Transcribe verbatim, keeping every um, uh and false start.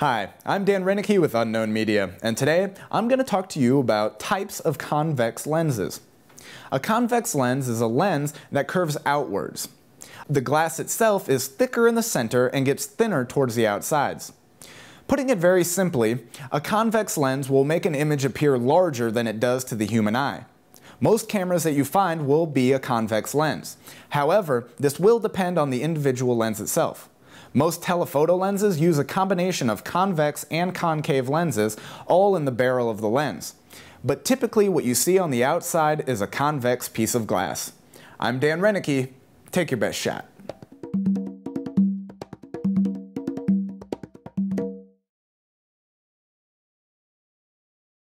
Hi, I'm Dan Reinecke with Unknown Media, and today I'm going to talk to you about types of convex lenses. A convex lens is a lens that curves outwards. The glass itself is thicker in the center and gets thinner towards the outsides. Putting it very simply, a convex lens will make an image appear larger than it does to the human eye. Most cameras that you find will be a convex lens. However, this will depend on the individual lens itself. Most telephoto lenses use a combination of convex and concave lenses, all in the barrel of the lens. But typically what you see on the outside is a convex piece of glass. I'm Dan Reinecke. Take your best shot.